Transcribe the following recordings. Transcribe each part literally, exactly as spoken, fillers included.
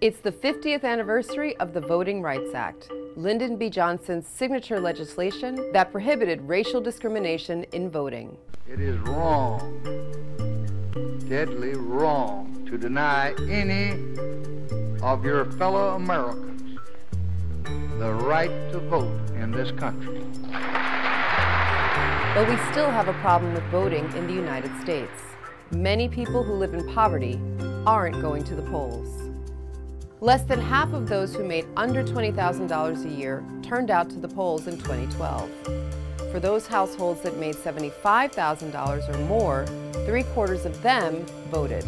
It's the fiftieth anniversary of the Voting Rights Act, Lyndon B. Johnson's signature legislation that prohibited racial discrimination in voting. It is wrong, deadly wrong, to deny any of your fellow Americans the right to vote in this country. But we still have a problem with voting in the United States. Many people who live in poverty aren't going to the polls. Less than half of those who made under twenty thousand dollars a year turned out to the polls in twenty twelve. For those households that made seventy-five thousand dollars or more, three quarters of them voted.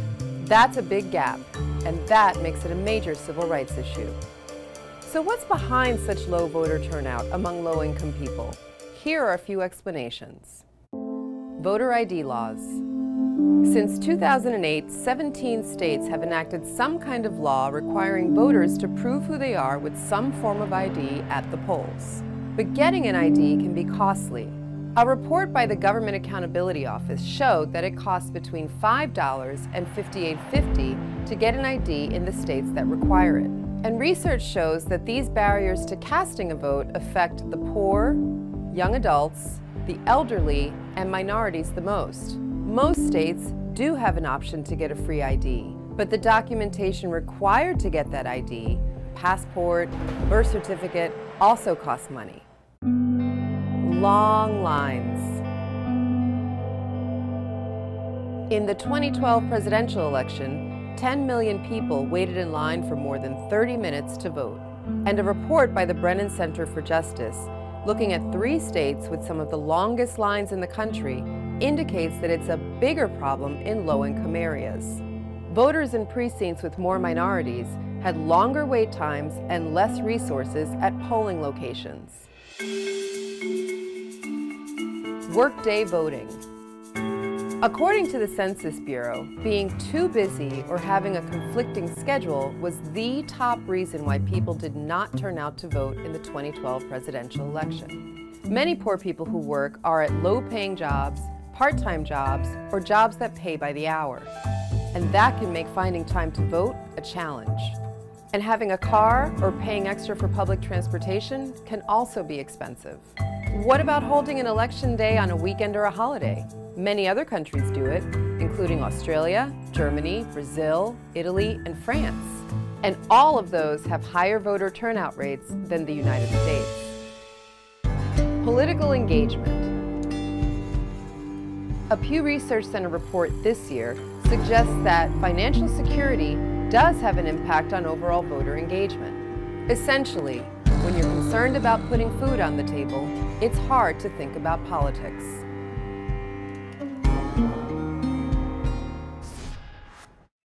That's a big gap, and that makes it a major civil rights issue. So what's behind such low voter turnout among low-income people? Here are a few explanations. Voter I D laws. Since two thousand eight, seventeen states have enacted some kind of law requiring voters to prove who they are with some form of I D at the polls. But getting an I D can be costly. A report by the Government Accountability Office showed that it costs between five dollars and fifty-eight fifty to get an I D in the states that require it. And research shows that these barriers to casting a vote affect the poor, young adults, the elderly, and minorities the most. Most states do have an option to get a free I D, but the documentation required to get that I D, passport, birth certificate, also costs money. Long lines. In the twenty twelve presidential election, ten million people waited in line for more than thirty minutes to vote. And a report by the Brennan Center for Justice, looking at three states with some of the longest lines in the country, indicates that it's a bigger problem in low-income areas. Voters in precincts with more minorities had longer wait times and less resources at polling locations. Workday voting. According to the Census Bureau, being too busy or having a conflicting schedule was the top reason why people did not turn out to vote in the twenty twelve presidential election. Many poor people who work are at low-paying jobs, part-time jobs, or jobs that pay by the hour. And that can make finding time to vote a challenge. And having a car or paying extra for public transportation can also be expensive. What about holding an election day on a weekend or a holiday? Many other countries do it, including Australia, Germany, Brazil, Italy, and France. And all of those have higher voter turnout rates than the United States. Political engagement. A Pew Research Center report this year suggests that financial security does have an impact on overall voter engagement. Essentially, when you're concerned about putting food on the table, it's hard to think about politics.